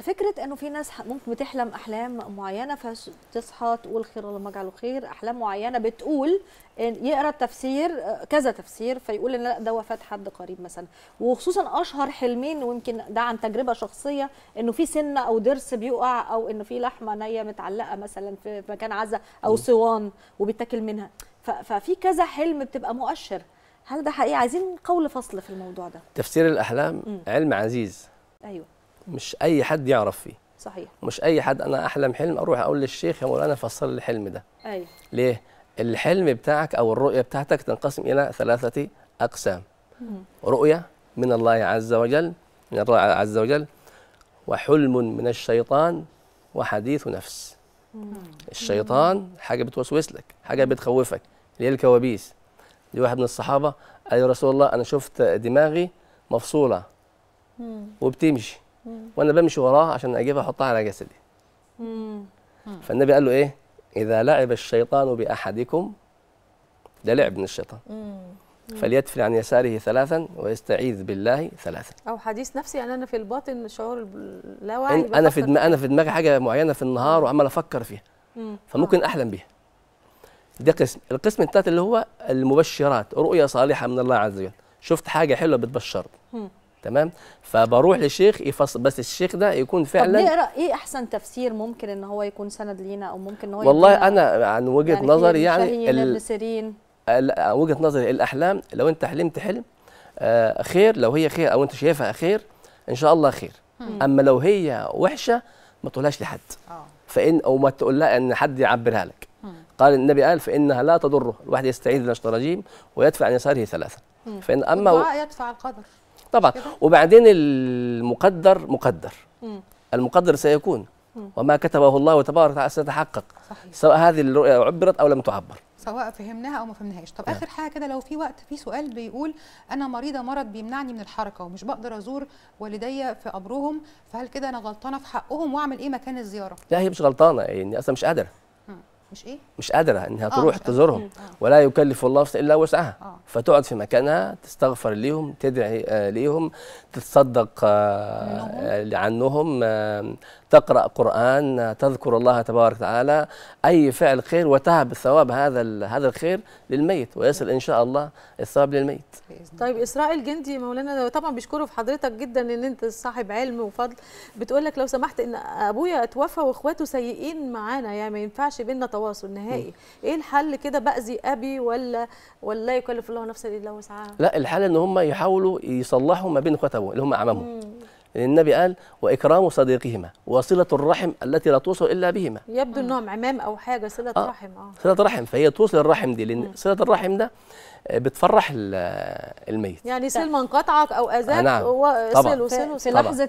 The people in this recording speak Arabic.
فكره انه في ناس ممكن بتحلم احلام معينه فتصحى تقول خير الله ما اجعله خير، احلام معينه بتقول يقرا التفسير كذا تفسير فيقول ان لا ده وفاه حد قريب مثلا، وخصوصا اشهر حلمين ويمكن ده عن تجربه شخصيه انه في سنه او ضرس بيقع او انه في لحمه نيه متعلقه مثلا في مكان عزا او صوان وبيتاكل منها، ففي كذا حلم بتبقى مؤشر. هل ده حقيقي؟ عايزين قول فصل في الموضوع ده. تفسير الاحلام علم عزيز، ايوه، مش اي حد يعرف فيه، صحيح، مش اي حد انا احلم حلم اروح اقول للشيخ يا مولانا فسر لي الحلم ده. ايوه، ليه؟ الحلم بتاعك او الرؤيه بتاعتك تنقسم الى ثلاثه اقسام، رؤيه من الله عز وجل وحلم من الشيطان وحديث نفس. الشيطان حاجه بتوسوس لك، حاجه بتخوفك، اللي هي الكوابيس. دي واحد من الصحابه قال يا رسول الله انا شفت دماغي مفصوله وبتمشي وانا بمشي وراها عشان اجيبها احطها على جسدي. فالنبي قال له ايه؟ اذا لعب الشيطان باحدكم، ده لعب من الشيطان، فليدفن عن يساره ثلاثا ويستعيذ بالله ثلاثا. او حديث نفسي، يعني انا في الباطن شعور لا وعي، انا في دماغي حاجه معينه في النهار وعمال افكر فيها، فممكن احلم بيها. ده قسم. القسم الثالث اللي هو المبشرات، رؤيه صالحه من الله عز وجل، شفت حاجه حلوه بتبشرني، تمام، فبروح للشيخ يفصل، بس الشيخ ده يكون فعلا. طب نقرا ايه احسن تفسير ممكن ان هو يكون سند لينا او ممكن ان هو والله انا عن وجهه يعني نظري يعني وجهه نظري الاحلام، لو انت حلمت حلم خير، لو هي خير او انت شايفها خير ان شاء الله خير. اما لو هي وحشه ما تقولهاش لحد، فان او ما تقولها ان حد يعبرها لك. قال النبي قال فانها لا تضره، الواحد يستعيذ من الشيطان الرجيم ويدفع عن يساره ثلاثه. فان اما الدعاء يدفع القدر طبعا، وبعدين المقدر مقدر، المقدر سيكون، وما كتبه الله تبارك وتعالى سيتحقق، سواء هذه الرؤيا عبرت او لم تعبر، سواء فهمناها او ما فهمناهاش. طب اخر حاجه كده لو في وقت، في سؤال بيقول انا مريضه مرض بيمنعني من الحركه ومش بقدر ازور والدي في قبرهم، فهل كده انا غلطانه في حقهم واعمل ايه مكان الزياره؟ لا هي مش غلطانه، يعني اصلا مش قادره، مش ايه؟ مش قادره انها تروح تزورهم، ولا يكلف الله نفسا الا وسعها، فتقعد في مكانها تستغفر ليهم، تدعي ليهم، تتصدق عنهم، تقرا قران، تذكر الله تبارك وتعالى، اي فعل خير، وتهب الثواب هذا الخير للميت، ويصل ان شاء الله الثواب للميت. طيب اسرائيل جندي مولانا طبعا بيشكروا في حضرتك جدا ان انت صاحب علم وفضل، بتقول لك لو سمحت ان ابويا اتوفى واخواته سيئين معانا، يعني ما ينفعش بينا تواصل نهائي، ايه الحل كده؟ باذي ابي ولا لا يكلف الله نفسا الا وسعها؟ لا الحل ان هم يحاولوا يصلحوا ما بين اخوات ابوه اللي هم اعمامهم. النبي قال واكرام صديقهما وصله الرحم التي لا توصل الا بهما. يبدو انهم عمام او حاجه، صله رحم، صله رحم، فهي توصل الرحم دي، لان صله الرحم ده بتفرح الميت، يعني سلمه انقطعك او اذاك، نعم. وصل في لحظه